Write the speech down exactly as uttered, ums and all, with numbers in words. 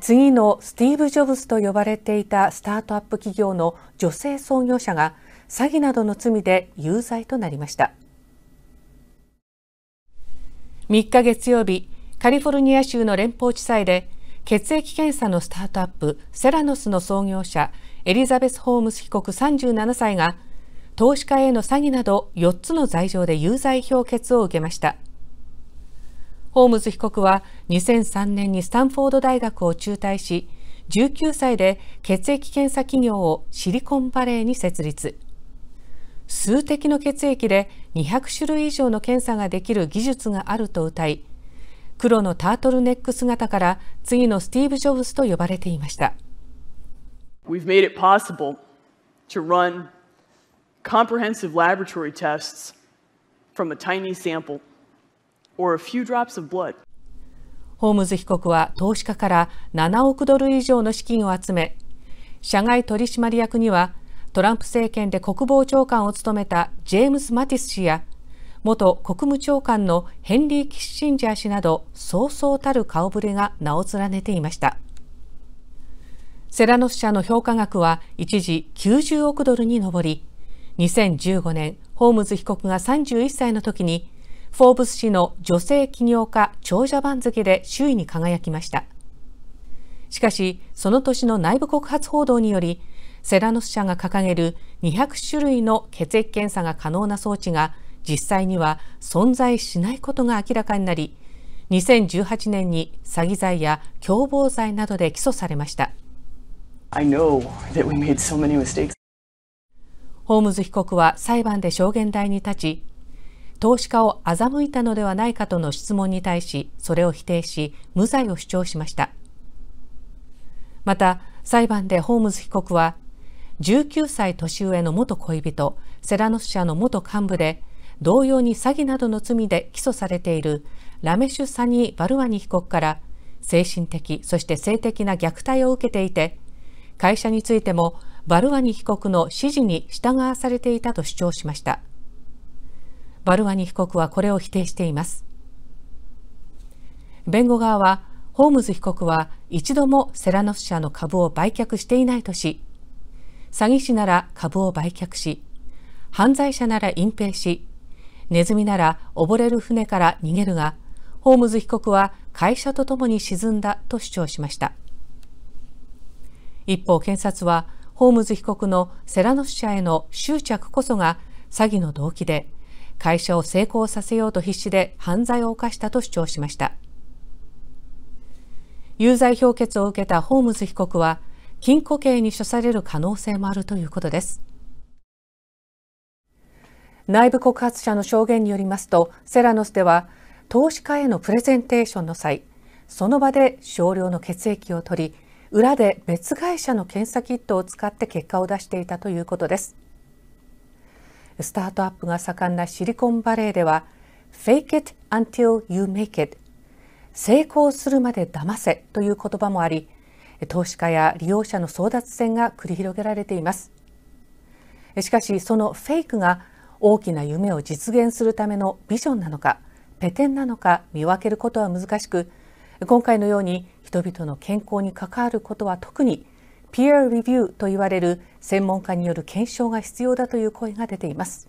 次のスティーブ・ジョブズと呼ばれていたスタートアップ企業の女性創業者が詐欺などの罪で有罪となりました。みっか月曜日、カリフォルニア州の連邦地裁で血液検査のスタートアップセラノスの創業者エリザベス・ホームズ被告さんじゅうななさいが投資家への詐欺などよっつの罪状で有罪評決を受けました。ホームズ被告はにせんさんねんにスタンフォード大学を中退し、じゅうきゅうさいで血液検査企業をシリコンバレーに設立。数滴の血液でにひゃくしゅるい以上の検査ができる技術があると謳い、黒のタートルネック姿から次のスティーブ・ジョブズと呼ばれていました。We've made it possible to run comprehensive laboratory tests from a tiny sample.ホームズ被告は投資家からななおくドル以上の資金を集め、社外取締役にはトランプ政権で国防長官を務めたジェームス・マティス氏や元国務長官のヘンリー・キッシンジャー氏などそうそうたる顔ぶれが名を連ねていました。セラノス社の評価額は一時きゅうじゅうおくドルに上り、にせんじゅうごねんホームズ被告がさんじゅういっさいの時にフォーブス氏の女性起業家長者番付で首位に輝きました。しかし、その年の内部告発報道により、セラノス社が掲げるにひゃくしゅるいの血液検査が可能な装置が実際には存在しないことが明らかになり、にせんじゅうはちねんに詐欺罪や共謀罪などで起訴されました。I know that we made so many mistakes. ホームズ被告は裁判で証言台に立ち、投資家を欺いたのではないかとの質問に対し、それを否定し、無罪を主張しました。また、裁判でホームズ被告は、じゅうきゅうさい年上の元恋人、セラノス社の元幹部で、同様に詐欺などの罪で起訴されているラメシュ・サニー・バルワニ被告から、精神的そして性的な虐待を受けていて、会社についてもバルワニ被告の指示に従わされていたと主張しました。バルワニ被告はこれを否定しています。弁護側は、ホームズ被告は一度もセラノス社の株を売却していないとし、詐欺師なら株を売却し、犯罪者なら隠蔽し、ネズミなら溺れる船から逃げるが、ホームズ被告は会社とともに沈んだと主張しました。一方、検察は、ホームズ被告のセラノス社への執着こそが詐欺の動機で、会社を成功させようと必死で犯罪を犯したと主張しました。有罪評決を受けたホームズ被告は、禁錮刑に処される可能性もあるということです。内部告発者の証言によりますと、セラノスでは、投資家へのプレゼンテーションの際、その場で少量の血液を取り、裏で別会社の検査キットを使って結果を出していたということです。スタートアップが盛んなシリコンバレーでは、Fake it until you make it、成功するまで騙せという言葉もあり、投資家や利用者の争奪戦が繰り広げられています。しかし、そのフェイクが大きな夢を実現するためのビジョンなのか、ペテンなのか見分けることは難しく、今回のように人々の健康に関わることは特に、Peer Review といわれる専門家による検証が必要だという声が出ています。